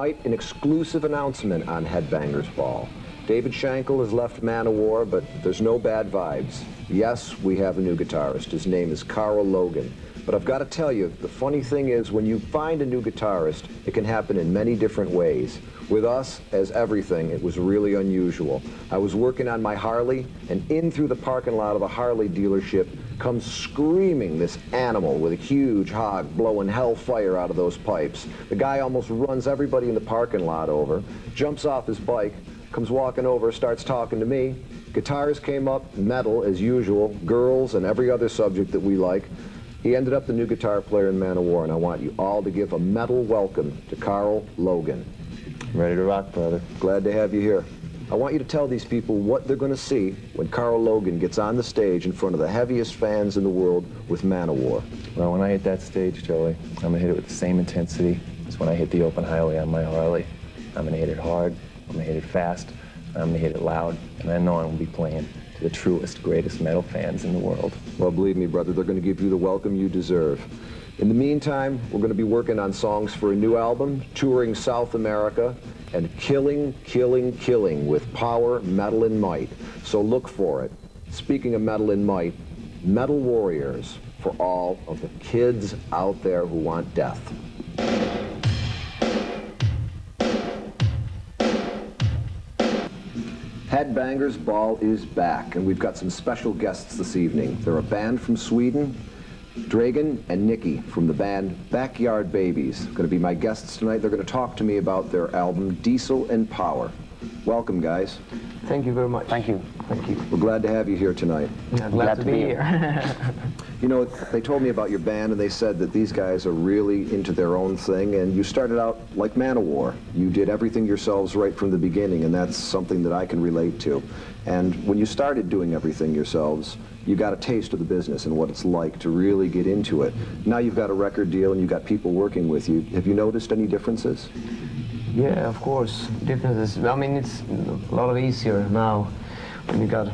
An exclusive announcement on Headbanger's Ball. David Shankle has left Manowar, but there's no bad vibes. Yes, we have a new guitarist. His name is Karl Logan. But I've got to tell you, the funny thing is, when you find a new guitarist, it can happen in many different ways. With us, as everything, it was really unusual. I was working on my Harley, and in through the parking lot of the Harley dealership comes screaming this animal with a huge hog blowing hellfire out of those pipes. The guy almost runs everybody in the parking lot over, jumps off his bike, comes walking over, starts talking to me. Guitars came up, metal as usual, girls and every other subject that we like. He ended up the new guitar player in Manowar, and I want you all to give a metal welcome to Karl Logan. Ready to rock, brother. Glad to have you here. I want you to tell these people what they're going to see when Karl Logan gets on the stage in front of the heaviest fans in the world with Manowar. Well, when I hit that stage, Joey, I'm going to hit it with the same intensity as when I hit the open highway on my Harley. I'm going to hit it hard, I'm going to hit it fast, I'm going to hit it loud, and I know I'm going to be playing to the truest, greatest metal fans in the world. Well, believe me, brother, they're going to give you the welcome you deserve. In the meantime, we're going to be working on songs for a new album, touring South America, and killing with power, metal, and might. So look for it. Speaking of metal and might, Metal Warriors for all of the kids out there who want death. Headbanger's Ball is back, and we've got some special guests this evening. They're a band from Sweden. Dregen and Nikki from the band Backyard Babies going to be my guests tonight. They're going to talk to me about their album Diesel and Power. Welcome, guys. Thank you very much. Thank you. Thank you. We're glad to have you here tonight. Yeah, glad to be here. You know, they told me about your band, and they said that these guys are really into their own thing, and you started out like Manowar. You did everything yourselves right from the beginning, and that's something that I can relate to. And when you started doing everything yourselves, you got a taste of the business and what it's like to really get into it. Now you've got a record deal and you've got people working with you. Have you noticed any differences? Yeah, of course, differences. I mean, it's a lot easier now when you got